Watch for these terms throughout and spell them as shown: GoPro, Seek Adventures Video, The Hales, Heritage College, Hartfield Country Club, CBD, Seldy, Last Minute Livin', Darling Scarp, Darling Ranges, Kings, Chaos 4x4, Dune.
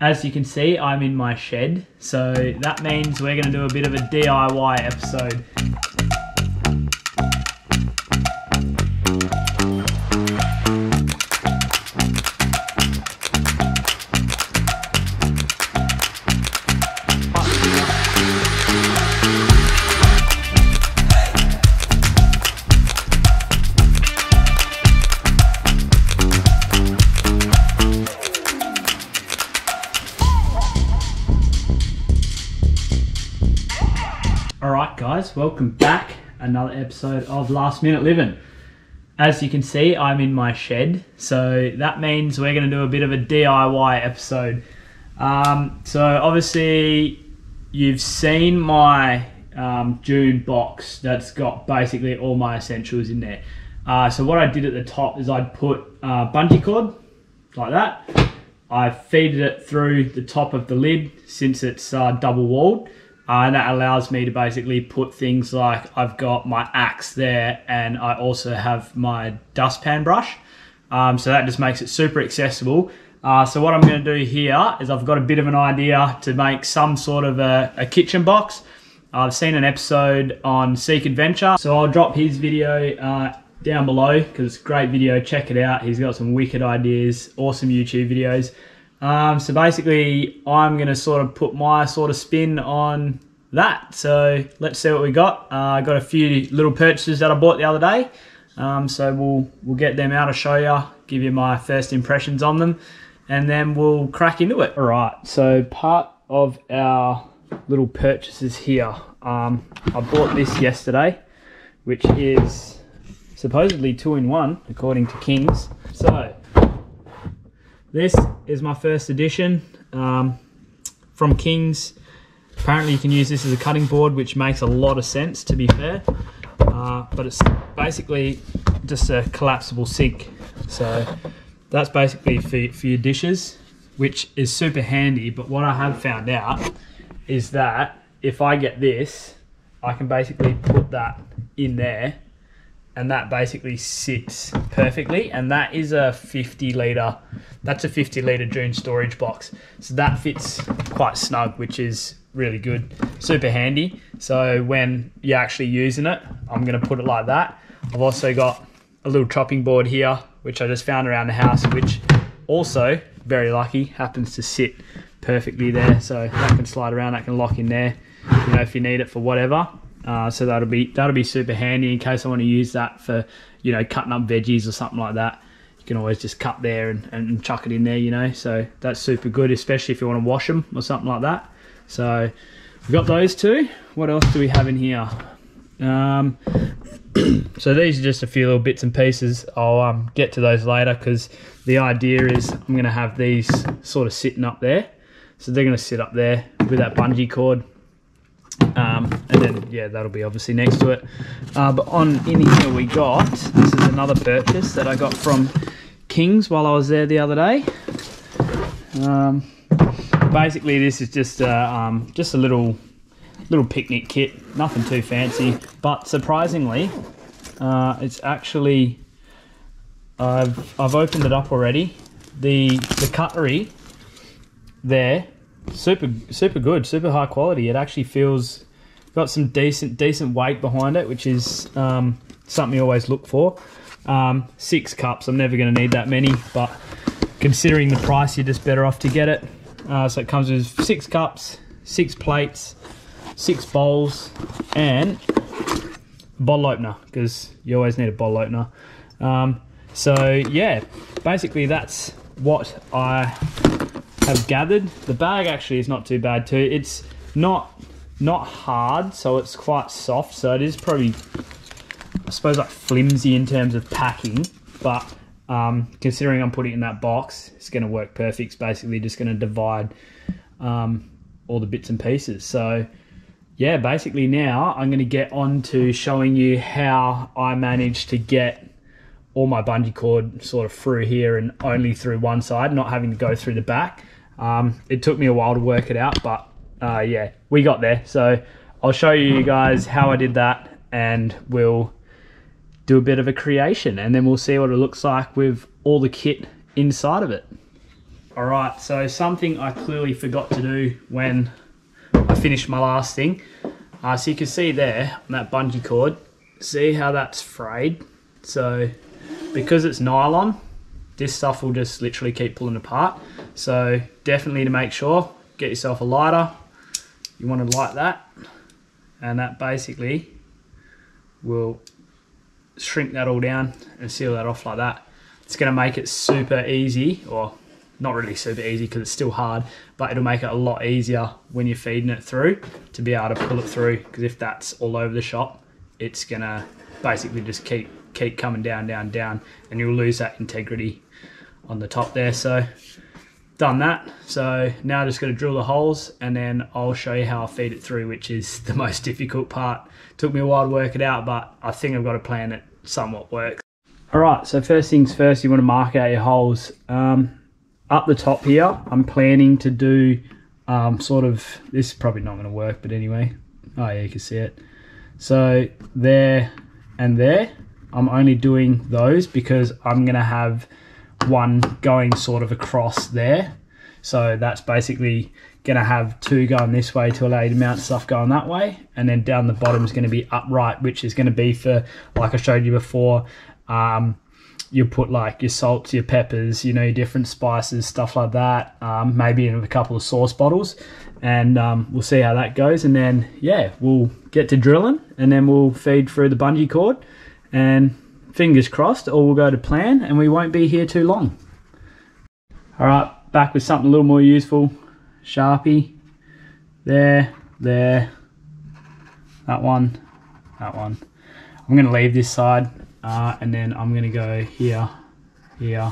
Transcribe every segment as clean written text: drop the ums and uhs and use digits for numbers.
As you can see, I'm in my shed, so that means we're going to do a bit of a DIY episode. Guys, welcome back. Another episode of Last Minute Livin'. As you can see, I'm in my shed, so that means we're going to do a bit of a DIY episode. So obviously, you've seen my Dune box that's got basically all my essentials in there. So what I did at the top is I'd put bungee cord like that. I feeded it through the top of the lid since it's double walled. And that allows me to basically put things like I've got my axe there, and I also have my dustpan brush. So that just makes it super accessible. So what I'm going to do here is I've got a bit of an idea to make some sort of a kitchen box. I've seen an episode on Seek Adventure, so I'll drop his video down below because it's a great video. Check it out. He's got some wicked ideas, awesome YouTube videos. So basically, I'm going to sort of put my sort of spin on that. So let's see what we got. I got a few little purchases that I bought the other day. So we'll get them out. I'll show you, give you my first impressions on them, and then we'll crack into it. All right. So part of our little purchases here, I bought this yesterday, which is supposedly 2-in-1 according to Kings. So this is my first edition from Kings. Apparently you can use this as a cutting board, which makes a lot of sense, to be fair. But it's basically just a collapsible sink. So that's basically for your dishes, which is super handy. But what I have found out is that if I get this, I can basically put that in there, and that basically sits perfectly. And that is a 50-litre, that's a 50-litre Dune storage box. So that fits quite snug, which is really good, super handy. So when you're actually using it, I'm gonna put it like that. I've also got a little chopping board here, which I just found around the house, which also, very lucky, happens to sit perfectly there. So that can slide around, that can lock in there, you know, if you need it for whatever. So that'll be super handy in case I want to use that for, you know, cutting up veggies or something like that. You can always just cut there and chuck it in there, you know. So that's super good, especially if you want to wash them or something like that. So we've got those two. What else do we have in here? So these are just a few little bits and pieces. I'll get to those later, because the idea is I'm going to have these sort of sitting up there. So they're going to sit up there with that bungee cord. And then, yeah, that'll be obviously next to it. But in here we got, this is another purchase that I got from Kings while I was there the other day. Basically, this is just a little picnic kit, nothing too fancy. But surprisingly, it's actually, I've opened it up already. The cutlery there, super good, super high quality. It actually feels, got some decent weight behind it, which is something you always look for. 6 cups, I'm never going to need that many, but considering the price, you're just better off to get it. So it comes with 6 cups, 6 plates, 6 bowls, and a bottle opener, because you always need a bottle opener. So yeah, basically that's what I have gathered. The bag actually is not too bad too. It's not hard, so it's quite soft, so it is probably, I suppose, like flimsy in terms of packing, but considering I'm putting it in that box, it's going to work perfect. It's basically just going to divide all the bits and pieces. So yeah, basically now I'm going to get on to showing you how I managed to get all my bungee cord sort of through here and only through one side, not having to go through the back. It took me a while to work it out, but yeah, we got there. So I'll show you guys how I did that, and we'll do a bit of a creation, and then we'll see what it looks like with all the kit inside of it. Alright, so something I clearly forgot to do when I finished my last thing. So you can see there on that bungee cord, see how that's frayed? So because it's nylon, this stuff will just literally keep pulling apart. So definitely to make sure, get yourself a lighter. You want to light that, and that basically will shrink that all down and seal that off like that. It's going to make it super easy, or not really super easy because it's still hard, but it'll make it a lot easier when you're feeding it through to be able to pull it through, because if that's all over the shop, it's going to basically just keep coming down, and you'll lose that integrity on the top there. So done that. So now I'm just going to drill the holes, and then I'll show you how I feed it through, which is the most difficult part. Took me a while to work it out, but I think I've got a plan that somewhat works. Alright, so first things first, you want to mark out your holes. Up the top here, I'm planning to do sort of, this is probably not going to work, but anyway, oh yeah, you can see it. So there and there, I'm only doing those because I'm going to have one going sort of across there, so that's basically gonna have two going this way to allow you to mount stuff going that way, and then down the bottom is going to be upright, which is going to be for, like I showed you before, you put like your salts, your peppers, you know, your different spices, stuff like that, maybe in a couple of sauce bottles, and we'll see how that goes. And then yeah, we'll get to drilling, and then we'll feed through the bungee cord, and fingers crossed all will go to plan and we won't be here too long. Alright, back with something a little more useful. Sharpie. There, there, that one, that one. I'm going to leave this side and then I'm going to go here, here,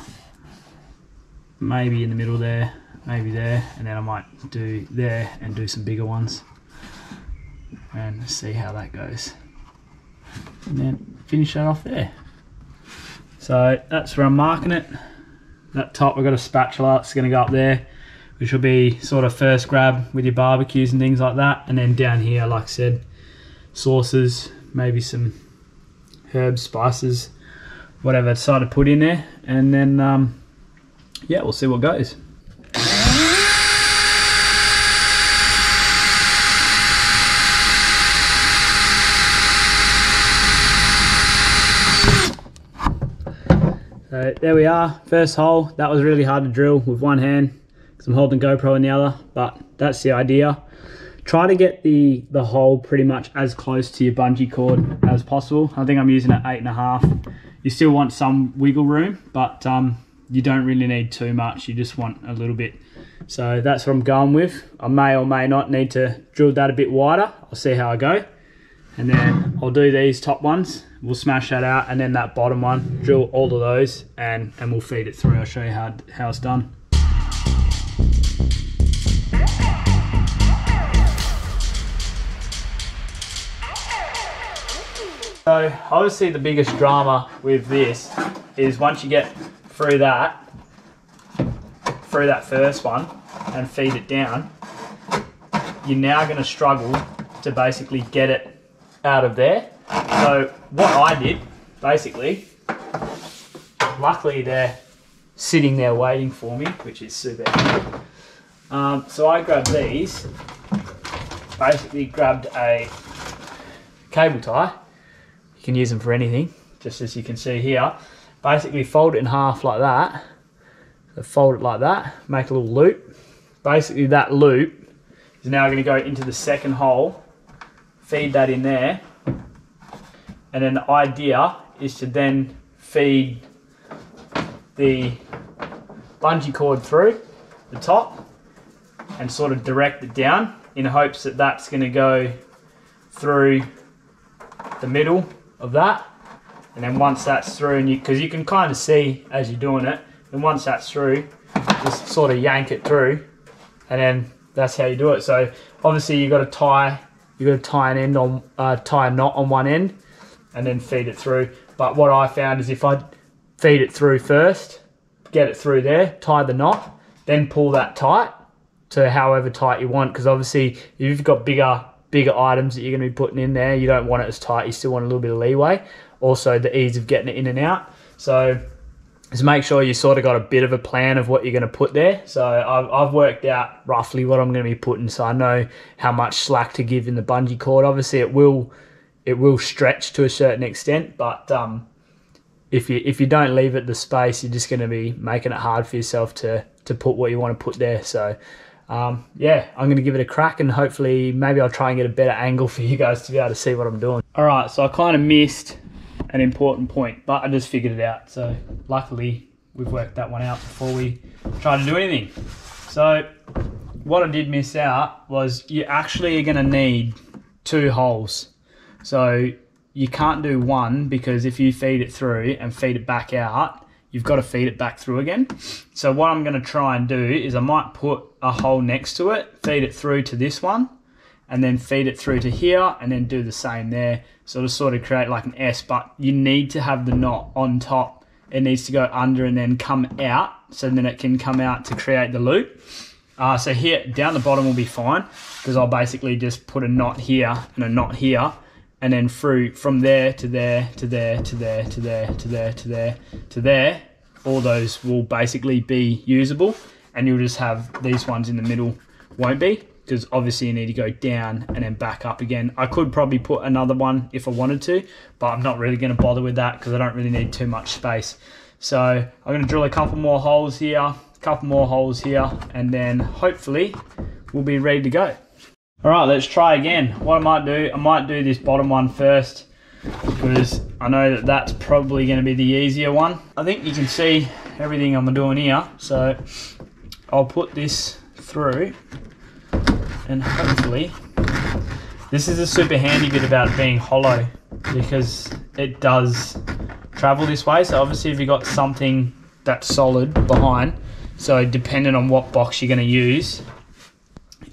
maybe in the middle there, maybe there, and then I might do there and do some bigger ones and see how that goes. And then finish that off there. So that's where I'm marking it. That top, we've got a spatula, it's going to go up there, which will be sort of first grab with your barbecues and things like that. And then down here, like I said, sauces, maybe some herbs, spices, whatever I decide to put in there. And then, yeah, we'll see what goes. So there we are, first hole. That was really hard to drill with one hand because I'm holding GoPro in the other, but that's the idea. Try to get the hole pretty much as close to your bungee cord as possible. I think I'm using it 8.5. You still want some wiggle room, but you don't really need too much. You just want a little bit. So that's what I'm going with. I may or may not need to drill that a bit wider. I'll see how I go. And then I'll do these top ones, we'll smash that out, and then that bottom one, drill all of those, and we'll feed it through. I'll show you how it's done. So obviously the biggest drama with this is once you get through that first one and feed it down, you're now going to struggle to basically get it out of there. So what I did basically, luckily they're sitting there waiting for me, which is super easy. So I grabbed these, basically grabbed a cable tie, you can use them for anything, just as you can see here, basically fold it in half like that, so fold it like that, make a little loop, basically that loop is now going to go into the second hole, feed that in there, and then the idea is to then feed the bungee cord through the top and sort of direct it down in hopes that that's going to go through the middle of that. And then once that's through, and you, because you can kind of see as you're doing it, and once that's through, just sort of yank it through, and then that's how you do it. So obviously you've got to tie. You've got to tie an end on, tie a knot on one end, and then feed it through. But what I found is if I feed it through first, get it through there, tie the knot, then pull that tight to however tight you want. Because obviously, if you've got bigger items that you're going to be putting in there, you don't want it as tight. You still want a little bit of leeway. Also, the ease of getting it in and out. So is make sure you sort of got a bit of a plan of what you're going to put there. So I've worked out roughly what I'm going to be putting, so I know how much slack to give in the bungee cord. Obviously it will stretch to a certain extent, but if you don't leave it the space, you're just going to be making it hard for yourself to put what you want to put there. So yeah, I'm going to give it a crack, and hopefully maybe I'll try and get a better angle for you guys to be able to see what I'm doing. All right, so I kind of missed an important point, but I just figured it out. So luckily we've worked that one out before we try to do anything. So what I did miss out was you actually are going to need two holes. So you can't do one, because if you feed it through and feed it back out, you've got to feed it back through again. So what I'm going to try and do is I might put a hole next to it, feed it through to this one, and then feed it through to here, and then do the same there. So to sort of create like an S, but you need to have the knot on top. It needs to go under and then come out, so then it can come out to create the loop. So here, down the bottom will be fine, because I'll basically just put a knot here and a knot here, and then through from there to there, to there, to there, to there, to there, to there, to there. All those will basically be usable, and you'll just have these ones in the middle won't be, because obviously you need to go down and then back up again. I could probably put another one if I wanted to, but I'm not really going to bother with that because I don't really need too much space. So I'm going to drill a couple more holes here, a couple more holes here, and then hopefully we'll be ready to go. All right, let's try again. What I might do this bottom one first, because I know that that's probably going to be the easier one. I think you can see everything I'm doing here. So I'll put this through, and hopefully, this is a super handy bit about it being hollow, because it does travel this way. So obviously if you've got something that's solid behind, so depending on what box you're going to use,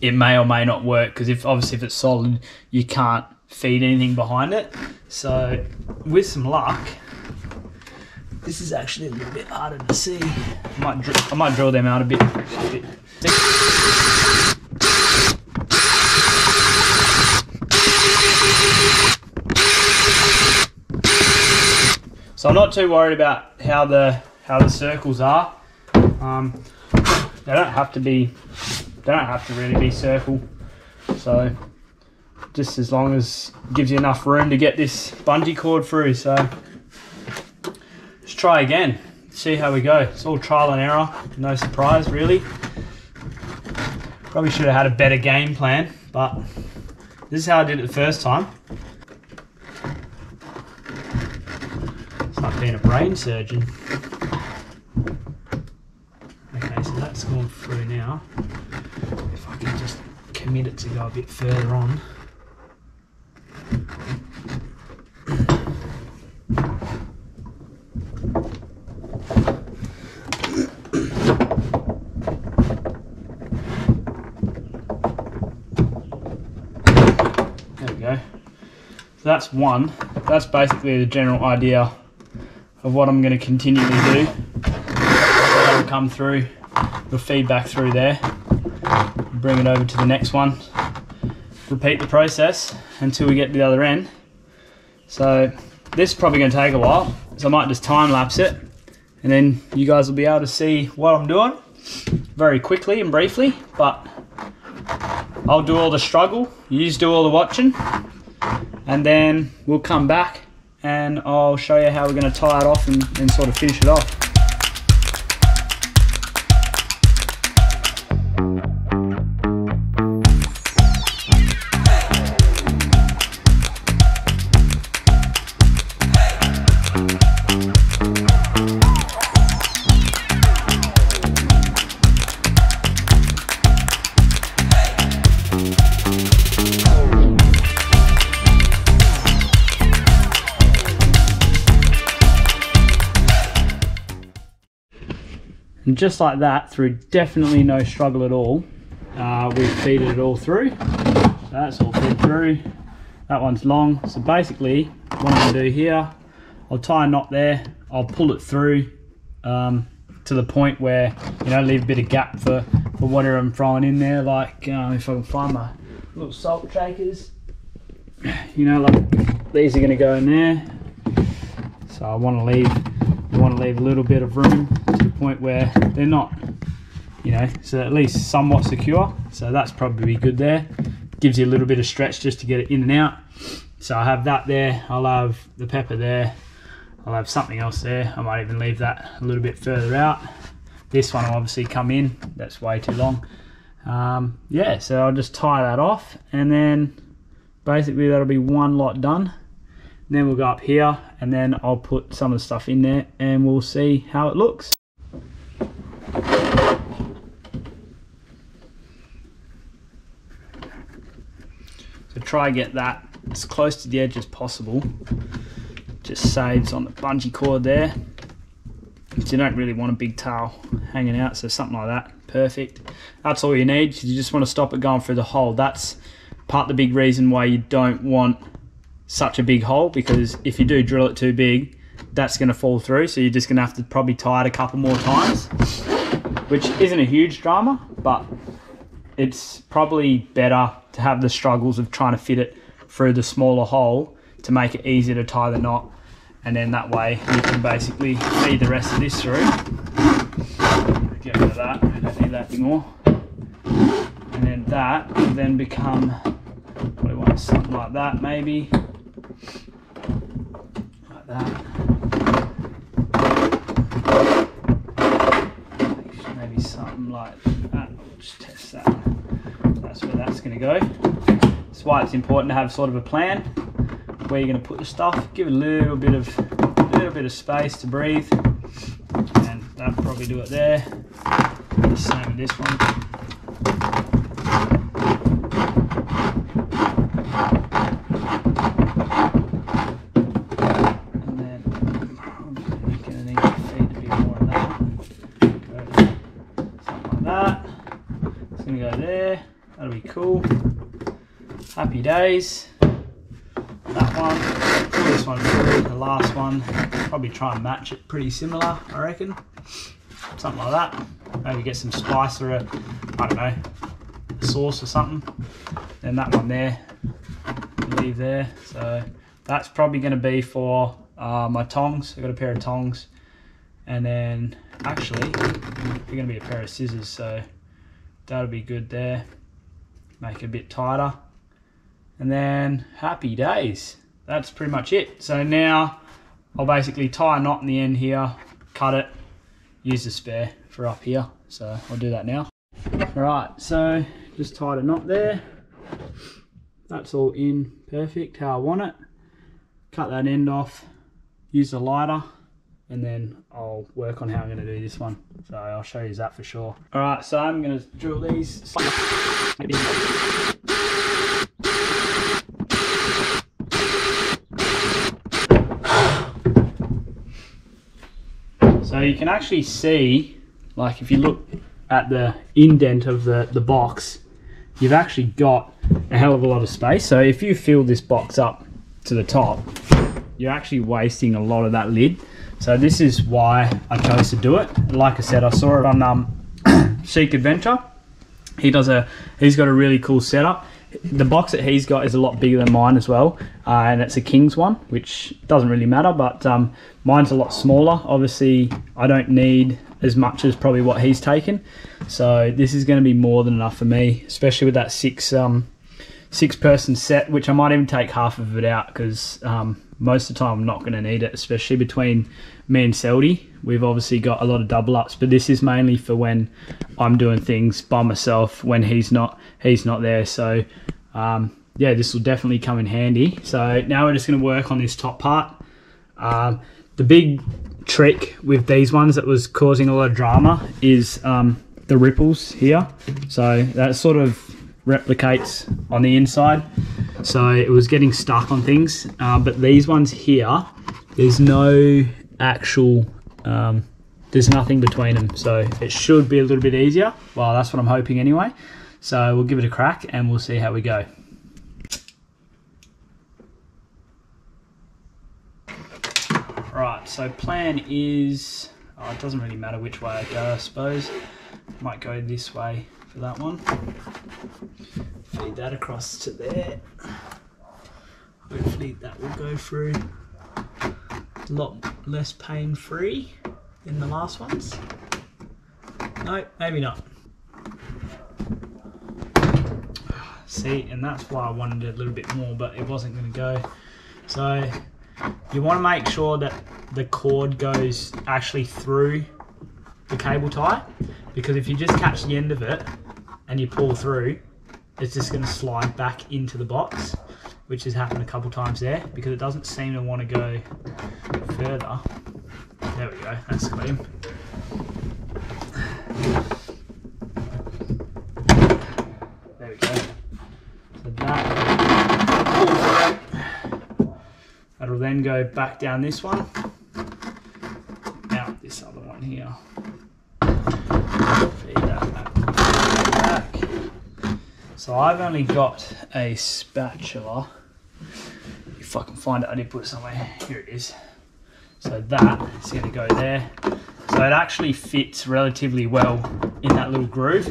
it may or may not work, because if it's solid, you can't feed anything behind it. So with some luck, this is actually a little bit harder to see. I might drill them out a bit. So I'm not too worried about how the circles are. They don't have to really be circle. So just as long as it gives you enough room to get this bungee cord through. So let's try again, see how we go. It's all trial and error, no surprise really. Probably should have had a better game plan, but this is how I did it the first time. It's like being a brain surgeon. Okay, so that's gone through now. If I can just commit it to go a bit further on. So that's one. That's basically the general idea of what I'm going to continue to do. That'll come through, the feedback through there, bring it over to the next one, repeat the process until we get to the other end. So this is probably going to take a while, so I might just time lapse it, and then you guys will be able to see what I'm doing very quickly and briefly, but I'll do all the struggle, you just do all the watching, and then we'll come back and I'll show you how we're going to tie it off and sort of finish it off. And just like that, through definitely no struggle at all, we've feeded it all through. So that's all fed through. That one's long. So basically, what I'm going to do here, I'll tie a knot there. I'll pull it through to the point where, you know, leave a bit of gap for whatever I'm throwing in there. Like, if I can find my little salt shakers, you know, like these are going to go in there. So I want to leave want to leave a little bit of room to the point where they're not, you know, so at least somewhat secure. So that's probably good there. Gives you a little bit of stretch just to get it in and out. So I have that there, I'll have the pepper there, I'll have something else there. I might even leave that a little bit further out. This one will obviously come in, that's way too long. Yeah, so I'll just tie that off, and then basically that'll be one lot done. And then we'll go up here, and then I'll put some of the stuff in there and we'll see how it looks. So try and get that as close to the edge as possible. Just saves on the bungee cord there. But you don't really want a big tail hanging out, so something like that, perfect. That's all you need, you just want to stop it going through the hole. That's part of the big reason why you don't want such a big hole, because if you do drill it too big, that's going to fall through. So you're just going to have to probably tie it a couple more times, which isn't a huge drama, but it's probably better to have the struggles of trying to fit it through the smaller hole to make it easier to tie the knot, and then that way you can basically feed the rest of this through. Get rid of that, we don't need that anymore. And then that will then become, what do we want, something like that maybe. Like that. Maybe something like that. We'll just test that. That's where that's going to go. That's why it's important to have sort of a plan where you're going to put the stuff. Give it a little bit of space to breathe, and that'll probably do it there. The same with this one. Happy days. That one, this one, the last one, probably try and match it pretty similar, I reckon. Something like that. Maybe get some spice or a, I don't know, a sauce or something. Then that one there, leave there. So that's probably going to be for my tongs. I've got a pair of tongs, and then actually they're going to be a pair of scissors. So that'll be good there. Make it a bit tighter. And then happy days, that's pretty much it. So now I'll basically tie a knot in the end here, cut it, use the spare for up here, so I'll do that now. All right, so just tied a knot there, that's all in perfect how I want it. Cut that end off, use the lighter, and then I'll work on how I'm going to do this one, so I'll show you that for sure. All right, so I'm going to drill these. So you can actually see, like if you look at the indent of the box, you've actually got a hell of a lot of space. So if you fill this box up to the top, you're actually wasting a lot of that lid. So this is why I chose to do it. Like I said, I saw it on Seek Adventure. He's got a really cool setup. The box that he's got is a lot bigger than mine as well, and it's a Kings one, which doesn't really matter, but mine's a lot smaller. Obviously I don't need as much as probably what he's taken, so this is going to be more than enough for me, especially with that six person set, which I might even take half of it out, because most of the time I'm not going to need it, especially between me and Seldy. We've obviously got a lot of double ups, but this is mainly for when I'm doing things by myself, when he's not there. So yeah, this will definitely come in handy. So now we're just going to work on this top part. The big trick with these ones that was causing a lot of drama is the ripples here. So that sort of replicates on the inside, so it was getting stuck on things, but these ones here, there's no actual there's nothing between them, so it should be a little bit easier. Well, that's what I'm hoping anyway, so we'll give it a crack and we'll see how we go. All right, so plan is, oh, it doesn't really matter which way I go, I suppose. Might go this way for that one. Feed that across to there. Hopefully that will go through. a lot less pain-free than the last ones. No, maybe not. See, and that's why I wanted a little bit more, but it wasn't going to go. So you want to make sure that the cord goes actually through the cable tie, because if you just catch the end of it and you pull through, it's just going to slide back into the box, which has happened a couple times there, because it doesn't seem to want to go further. There we go, that's clean. There we go. So that that'll then go back down this one, out this other one here. Feed that back. So I've only got a spatula. If I can find it, I did put it somewhere. Here it is. So that is going to go there. So it actually fits relatively well in that little groove.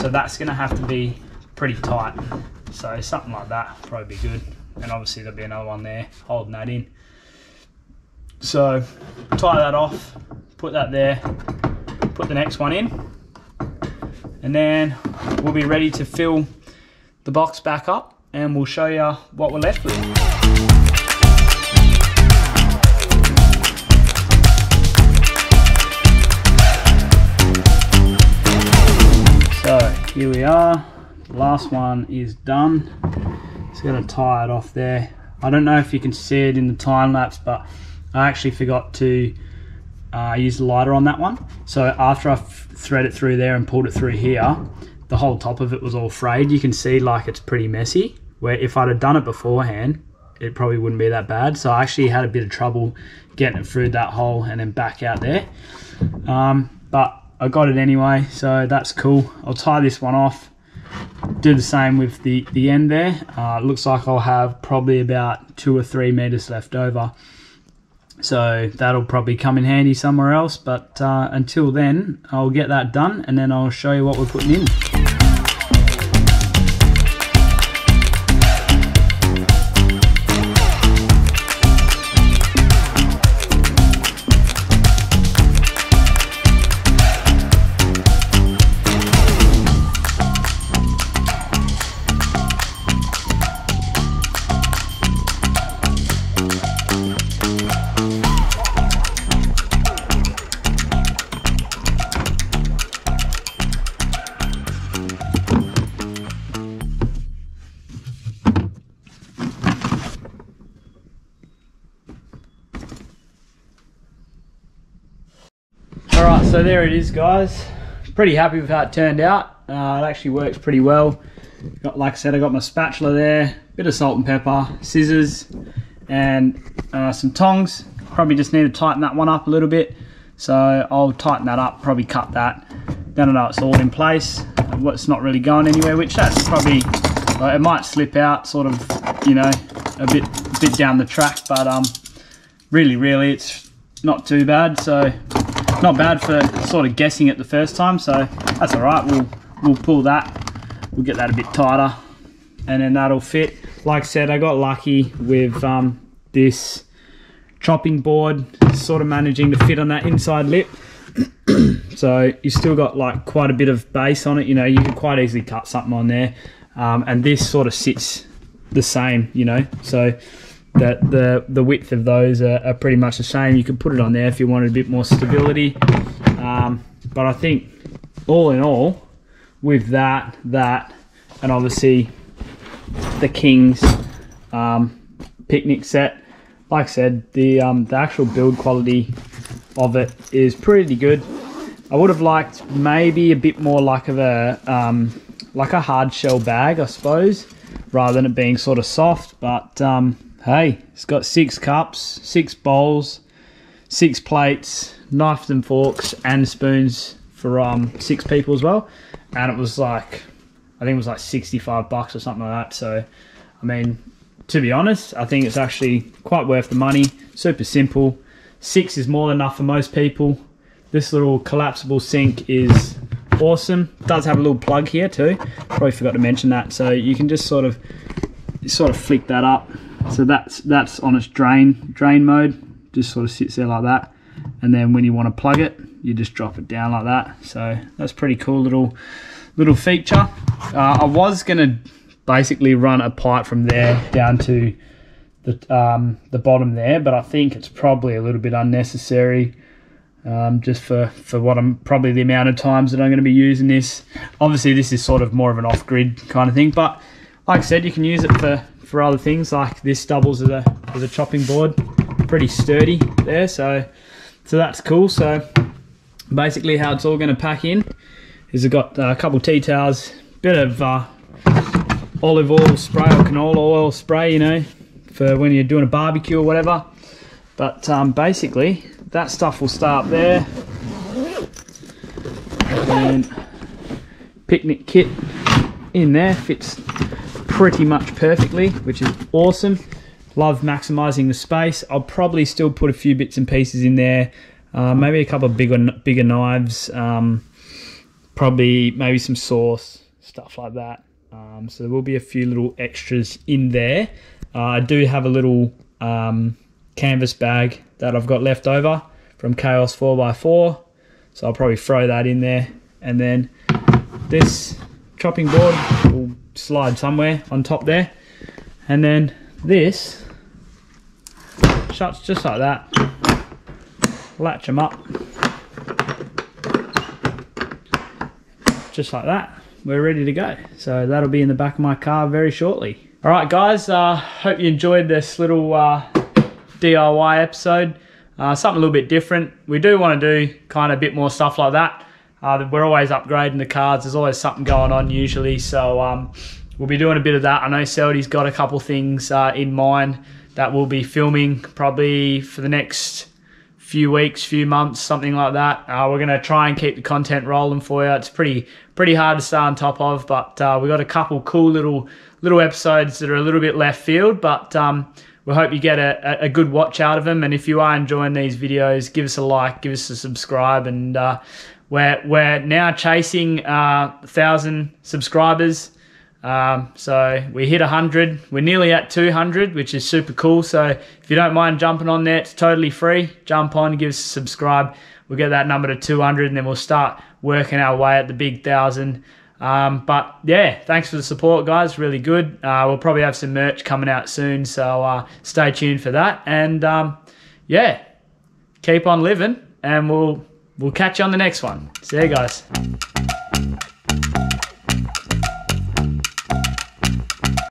So that's going to have to be pretty tight. So something like that would probably be good. And obviously there'll be another one there holding that in. So tie that off, put that there, put the next one in, and then we'll be ready to fill the box back up and we'll show you what we're left with. Here we are, the last one is done. Just gonna tie it off there. I don't know if you can see it in the time lapse, but I actually forgot to use the lighter on that one. So after I thread it through there and pulled it through here, the whole top of it was all frayed. You can see like it's pretty messy, where if I'd have done it beforehand, it probably wouldn't be that bad. So I actually had a bit of trouble getting it through that hole and then back out there. But I got it anyway, so that's cool. I'll tie this one off, do the same with the end there. Looks like I'll have probably about 2 or 3 meters left over, so that'll probably come in handy somewhere else, but until then I'll get that done and then I'll show you what we're putting in. So there it is, guys. Pretty happy with how it turned out. It actually works pretty well. Got, like I said, I got my spatula there, bit of salt and pepper, scissors, and some tongs. Probably just need to tighten that one up a little bit. So I'll tighten that up, probably cut that. Then I know it's all in place. It's not really going anywhere, which that's probably, it might slip out sort of, you know, a bit down the track, but really it's not too bad. So not bad for sort of guessing it the first time, so that's all right. We'll pull that, we'll get that a bit tighter, and then that'll fit. Like I said, I got lucky with this chopping board sort of managing to fit on that inside lip. So you still got like quite a bit of base on it, you know, you can quite easily cut something on there, and this sort of sits the same, you know, so that the width of those are pretty much the same. You can put it on there if you wanted a bit more stability, but I think all in all with that and obviously the Kings picnic set, like I said, the actual build quality of it is pretty good. I would have liked maybe a bit more like of a hard shell bag, I suppose, rather than it being sort of soft, but hey, it's got 6 cups, 6 bowls, 6 plates, knives and forks and spoons for 6 people as well. And it was like, I think it was like $65 or something like that. So, I mean, to be honest, I think it's actually quite worth the money. Super simple. 6 is more than enough for most people. This little collapsible sink is awesome. It does have a little plug here too. Probably forgot to mention that. So you can just sort of flick that up. So that's on its drain mode. just sort of sits there like that, and then when you want to plug it, you just drop it down like that. So that's pretty cool little feature. I was going to basically run a pipe from there down to the bottom there, but I think it's probably a little bit unnecessary, just for what I'm probably the amount of times that I'm going to be using this. Obviously this is sort of more of an off-grid kind of thing, but like I said, you can use it for other things. Like this doubles as a chopping board, pretty sturdy there, so that's cool. So basically how it's all going to pack in is I've got a couple tea towels, bit of olive oil spray or canola oil spray, you know, for when you're doing a barbecue or whatever. But basically that stuff will stay up there, and then picnic kit in there fits pretty much perfectly, which is awesome. Love maximizing the space. I'll probably still put a few bits and pieces in there, maybe a couple of bigger knives, probably maybe some sauce, stuff like that. So there will be a few little extras in there. I do have a little canvas bag that I've got left over from Chaos 4x4, so I'll probably throw that in there, and then this chopping board will slide somewhere on top there, and then this shuts just like that. Latch them up just like that. We're ready to go. So that'll be in the back of my car very shortly. All right guys, hope you enjoyed this little DIY episode. Something a little bit different. We do want to do kind of a bit more stuff like that. We're always upgrading the cars. There's always something going on usually. So we'll be doing a bit of that. I know Seldy's got a couple things in mind that we'll be filming probably for the next few weeks, few months, something like that. We're going to try and keep the content rolling for you. It's pretty hard to stay on top of, but we've got a couple cool little episodes that are a little bit left field, but we hope you get a good watch out of them. And if you are enjoying these videos, give us a like, give us a subscribe, and we're now chasing 1,000 subscribers. So we hit 100, we're nearly at 200, which is super cool. So if you don't mind jumping on there, it's totally free. Jump on, give us a subscribe. We'll get that number to 200, and then we'll start working our way at the big 1,000. But yeah, thanks for the support guys, really good. We'll probably have some merch coming out soon, so stay tuned for that. And yeah, keep on living, and we'll catch you on the next one. See you guys.